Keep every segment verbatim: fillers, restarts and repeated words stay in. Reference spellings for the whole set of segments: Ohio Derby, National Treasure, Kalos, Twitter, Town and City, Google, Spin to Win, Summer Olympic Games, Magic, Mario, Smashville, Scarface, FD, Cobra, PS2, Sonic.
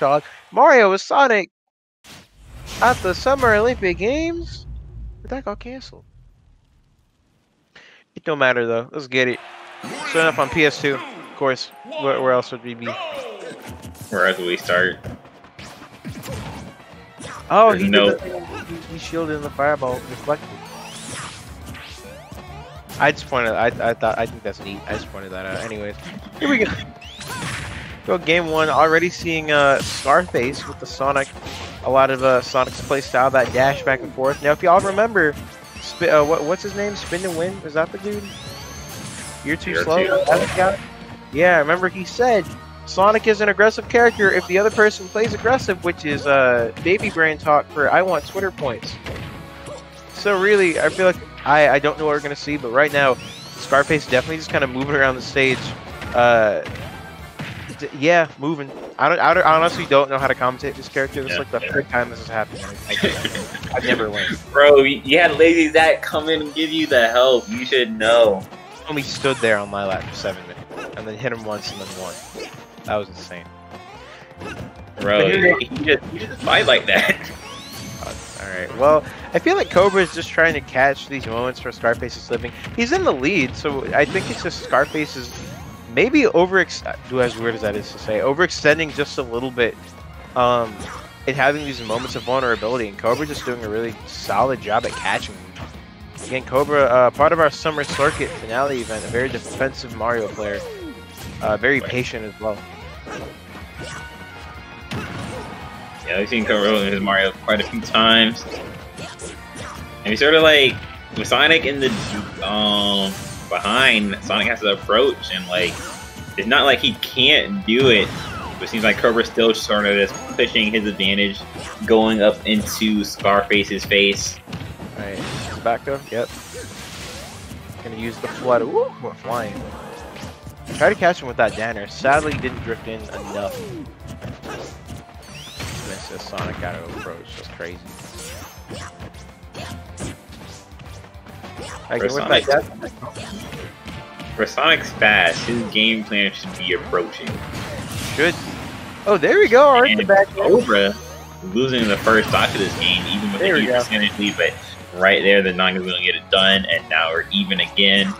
child. Mario was Sonic at the Summer Olympic Games? But that got canceled. It don't matter though. Let's get it. Starting up on P S two, of course. Where, where else would we be? Where do we start? Oh, he, no. did the, he, he shielded the fireball reflected. I just pointed. I I thought I think that's neat. I just pointed that out. Anyways, here we go. Go game one. Already seeing uh, Scarface with the Sonic. A lot of uh, Sonic's play style, that dash back and forth. Now, if y'all remember, Sp uh, what what's his name? Spin to Win. Is that the dude? You're too You're slow. Too slow. Yeah. Remember he said Sonic is an aggressive character if the other person plays aggressive, which is uh, baby brain talk for I want Twitter points. So really, I feel like. I, I don't know what we're gonna see, but right now, Scarface definitely just kind of moving around the stage. Uh, d yeah, moving. I don't. I don't, I honestly don't know how to commentate this character. This yeah, is like the yeah. third time this has happened. Like, I, I've never won. Bro, you had ladies that come in and give you the help. You should know. Homie stood there on my lap for seven minutes, and then hit him once and then won. That was insane. Bro, you just you just fight like that. Alright, well, I feel like Cobra is just trying to catch these moments where Scarface is living. He's in the lead, so I think it's just Scarface is maybe overextending, as weird as that is to say, overextending just a little bit um, and having these moments of vulnerability, and Cobra just doing a really solid job at catching them. Again, Cobra, uh, part of our Summer Circuit finale event, a very defensive Mario player, uh, very patient as well. Yeah, we've seen Cobra in his Mario quite a few times. And he's sort of like, with Sonic in the, um, behind, Sonic has to approach, and like, it's not like he can't do it, but it seems like Cobra's still sort of just pushing his advantage, going up into Scarface's face. Alright, back up, yep. Gonna use the flood, woo, we're flying. Try to catch him with that Danner, sadly didn't drift in enough. This Sonic got to approach, that's crazy. Like, for, Sonic, that for Sonic's fast, his game plan should be approaching. Should. Oh, there we go. Right the back Cobra losing the first stock of this game, even with a percentage lead, but right there, the Naga's going to get it done, and now we're even again.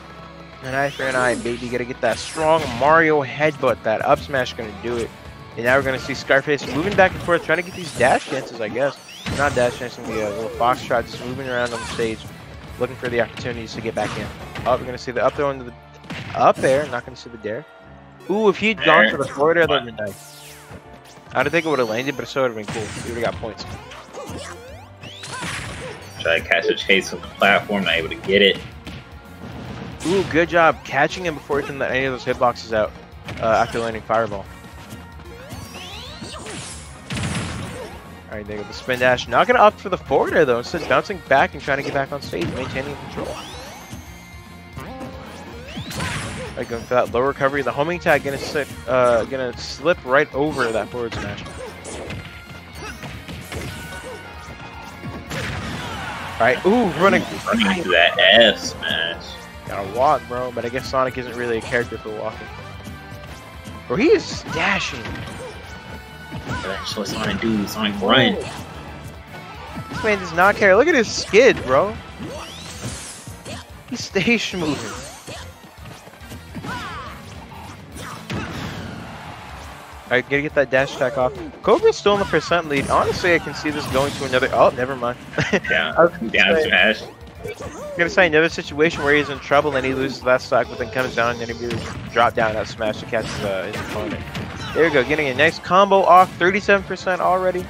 And eye for an eye, baby. Got to get that strong Mario headbutt. That up smash going to do it. And now we're going to see Scarface moving back and forth, trying to get these dash chances, I guess. Not dash chances, it's going to be a little fox trot, just moving around on the stage, looking for the opportunities to get back in. Oh, we're going to see the up there into the... Up there, not going to see the dare. Ooh, if he'd gone for the forward air, that would have been nice. I don't think it would have landed, but it still would have been cool. He would have got points. Try to catch a chase on the platform, not able to get it. Ooh, good job catching him before he can let any of those hitboxes out uh, after landing Fireball. Alright, there you go, the spin dash. Not gonna opt for the forward air though, instead bouncing back and trying to get back on stage, maintaining control. Alright, going for that low recovery. The homing tag gonna slip, uh, gonna slip right over that forward smash. Alright, ooh, running. Ooh, running to that ass smash. Gotta walk, bro, but I guess Sonic isn't really a character for walking. Bro, he is dashing. That's what Sonic do, Sonic run. This man does not care. Look at his skid, bro. He stays schmoozing. Alright, gotta get that dash attack off. Cobra's still in the percent lead. Honestly, I can see this going to another... Oh, never mind. Yeah, down smash. I'm gonna say another situation where he's in trouble and he loses that stock, but then comes down and then he drop down that smash to catch uh, his opponent. There we go, getting a nice combo off, thirty-seven percent already.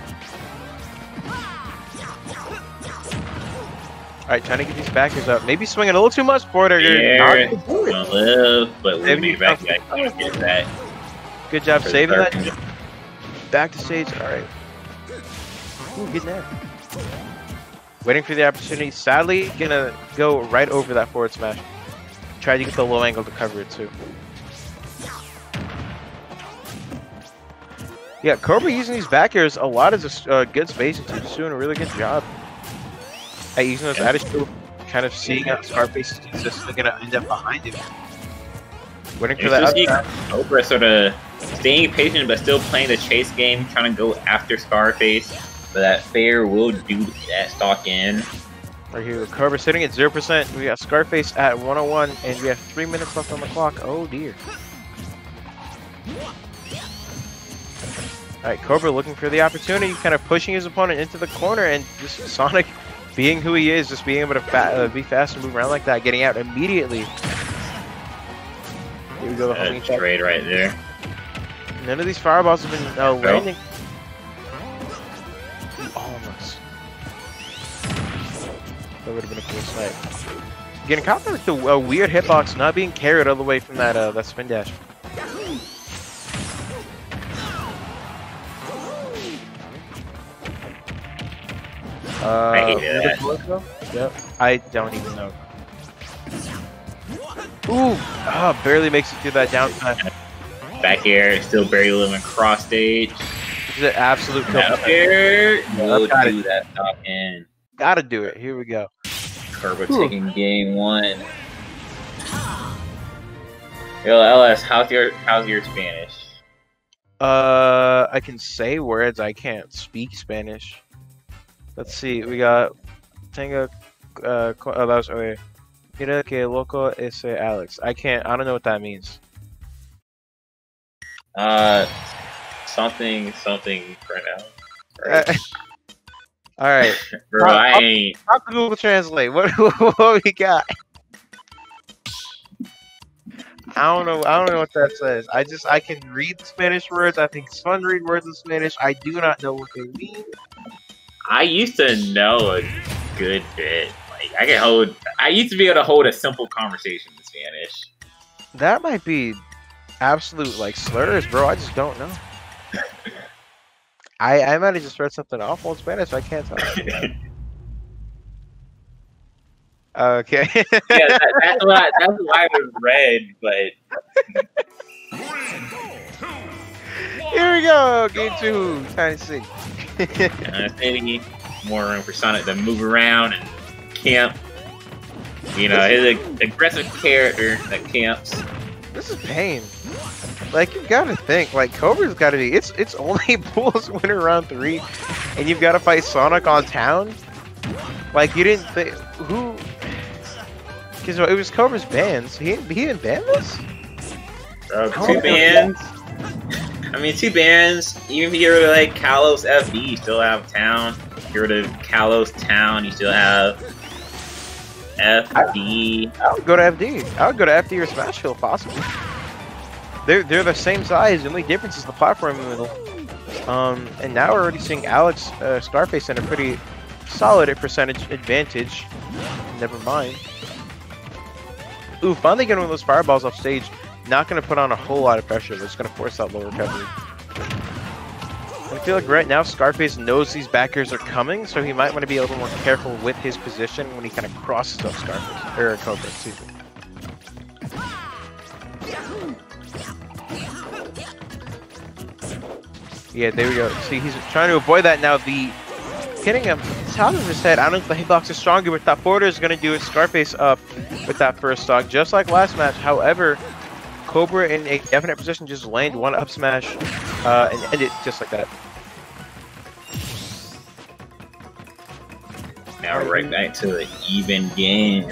Alright, trying to get these backers up. Maybe swinging a little too much for it. Yeah, not gonna live, but we'll be back. I can't get that. Good job saving that. Back to stage, alright. Ooh, good there. Waiting for the opportunity. Sadly, gonna go right over that forward smash. Try to get the low angle to cover it too. Yeah, Cobra using these back airs a lot of just uh, good spacing. He's doing a really good job at using those attitude, kind of seeing out Scarface is consistently going to end up behind him. Waiting for that up. Cobra sort of staying patient but still playing the chase game, trying to go after Scarface. But that fair will do that stock in. Right here, Cobra sitting at zero percent. We got Scarface at one oh one, and we have three minutes left on the clock. Oh dear. Alright, Cobra looking for the opportunity, kind of pushing his opponent into the corner, and just Sonic being who he is, just being able to fa uh, be fast and move around like that, getting out immediately. Here we go, the homing check. Trade right there. None of these fireballs have been uh, landing. Almost. That would have been a cool sight. Getting caught with the uh, weird hitbox, not being carried all the way from that, uh, that spin dash. Uh, I hated that. Blow, yep. I don't even know. Ooh! Ah, oh, barely makes it through that downtime. Back air, still barely living cross stage. This is an absolute comeback. Air, no, gotta do that top in. Gotta do it. Here we go. Cobra taking game one. Yo, L S, how's your how's your Spanish? Uh, I can say words. I can't speak Spanish. Let's see, we got Tango, uh, oh, that was earlier. Mira que loco ese Alex. I can't, I don't know what that means. Uh, something, something right now. Right. All right. Bro, I'll, I ain't. I'll Google Translate. What, what we got? I don't know, I don't know what that says. I just, I can read the Spanish words. I think it's fun to read words in Spanish. I do not know what they mean. I used to know a good bit. Like I can hold. I used to be able to hold a simple conversation in Spanish. That might be absolute like slurs, bro. I just don't know. I I might have just read something awful in Spanish. So I can't tell. Okay. Yeah, that, that's why. That's why I was red, but. Here we go. Game two. Town and City. uh, more room for Sonic to move around and camp. You know, he's an aggressive character that camps. This is pain. Like, you've got to think. Like, Cobra's got to be. It's it's only Bulls winner round three, and you've got to fight Sonic on town. Like, you didn't think who? Because it was Cobra's bans. He he didn't ban this. Uh, oh, two bans. I mean, two bans, even if you're like Kalos F D, you still have Town. If you're to Kalos Town, you still have F D. I, I would go to F D. I would go to F D or Smashville, possibly. They're, they're the same size, the only difference is the platform in the middle. Um, and now we're already seeing Alex uh, Scarface in a pretty solid percentage advantage. Never mind. Ooh, finally getting one of those fireballs off stage. Not going to put on a whole lot of pressure, but it's going to force that low recovery. I feel like right now Scarface knows these backers are coming, so he might want to be a little more careful with his position when he kind of crosses up Scarface, or Cobra, excuse me. Yeah, there we go. See, he's trying to avoid that now. The hitting him to the top of his head. I don't know if the hitbox is stronger, but that forwarder is going to do it. Scarface up with that first stock, just like last match. However, Cobra in a definite position just land one up smash uh, and end it just like that. Now we're right back to the even game.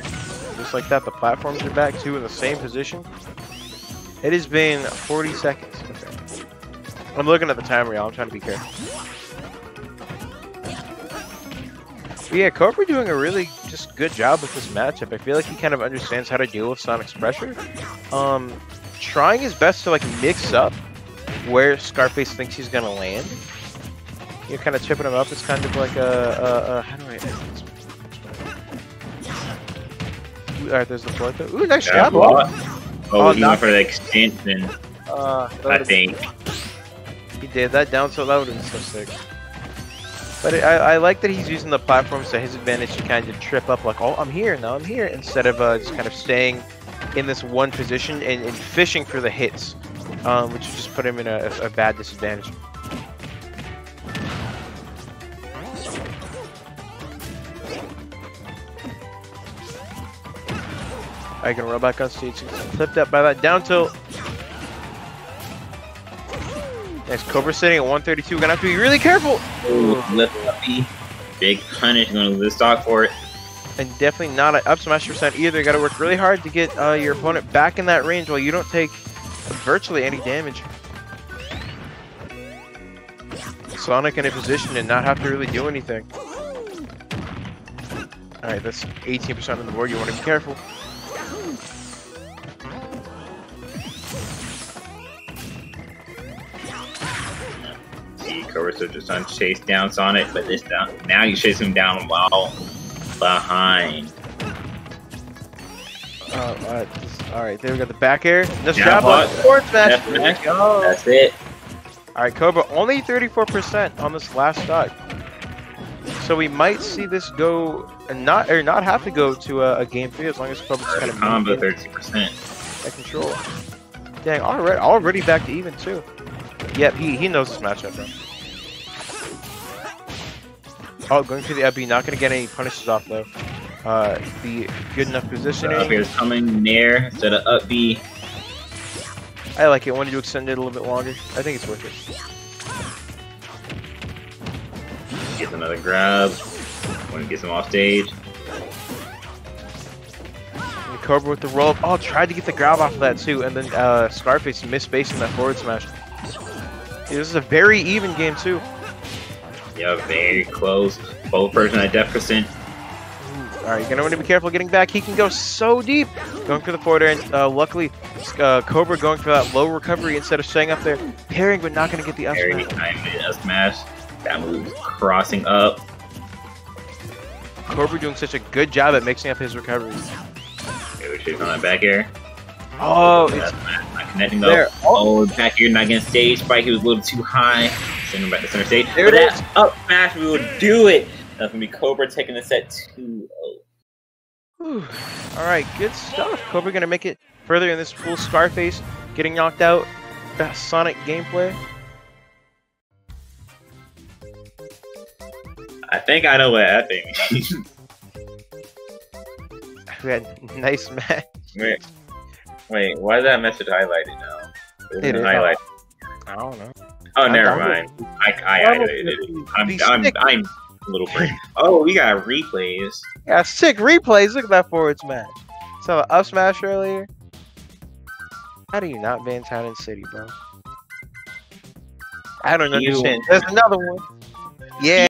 Just like that, the platforms are back too in the same position. It has been forty seconds. Okay. I'm looking at the timer, y'all. I'm trying to be careful. But yeah, Cobra doing a really just good job with this matchup. I feel like he kind of understands how to deal with Sonic's pressure. Um, trying his best to like mix up where Scarface thinks he's gonna land. You're kind of chipping him up. It's kind of like a, a, a how do I? All right, there's the floor. Ooh, nice yeah, job. Oh, oh he went for the extension. Uh, I think he did that down so loud and so sick. But it, I, I like that he's using the platforms to his advantage to kind of trip up, like, oh, I'm here, now I'm here, instead of uh, just kind of staying in this one position and, and fishing for the hits, um, which just put him in a, a bad disadvantage. I can roll back on stage, clipped up by that down tilt. There's Cobra sitting at one thirty-two. We're gonna have to be really careful. Ooh, lift up B. Big punish. Gonna lose stock for it. And definitely not an up smash percent either. You gotta work really hard to get uh, your opponent back in that range while you don't take virtually any damage. Sonic in a position and not have to really do anything. Alright, that's eighteen percent on the board. You want to be careful. Cobra's are just trying to chase down Sonic, but this down now you chase him down while behind. Uh, alright, alright, there we got the back air. Let's drop on forward smash. There we go. That's it. Alright, Cobra only thirty-four percent on this last stock. So we might see this go and not or not have to go to a, a game three as long as Cobra's kind of combo thirty percent. At control. Dang, already already back to even too. Yep, he he knows this matchup though. Oh, going to the F B, not going to get any punishes off though. Uh, the good enough positioning. Up here's coming there instead of up B. I like it. Wanted to extend it a little bit longer. I think it's worth it. Gets another grab. Want to get some off stage. And Cobra with the roll up. Oh, tried to get the grab off of that too, and then uh, Scarface misspacing that forward smash. Dude, this is a very even game too. Yeah, very close. Both person at deficit. Alright, you're gonna want to be careful getting back. He can go so deep. Going for the forward air, and uh, luckily, uh, Cobra going for that low recovery instead of staying up there. Parrying, but not gonna get the up smash. Parry, up smash. That move crossing up. Cobra doing such a good job at mixing up his recoveries. Maybe we should have gone back air. Oh, it's not connecting though. There. Oh, back here, not getting stage spike. He was a little too high. Send him back to center stage. There it is. Up smash, we will do it. That's gonna be Cobra taking the set two oh. All right, good stuff. Cobra gonna make it further in this full Scarface, getting knocked out. Best Sonic gameplay. I think I know what that thing means. We had a nice match. Wait. Wait, why is that message highlighted now? It wasn't highlighted. I don't know. Oh, I never mind. It. I, I highlighted it. I'm, I'm, I'm a little brain. Oh, we got replays. Yeah, sick replays. Look at that forward smash. So, up smash earlier. How do you not ban Town and City, bro? I don't understand. There's another one. Yeah.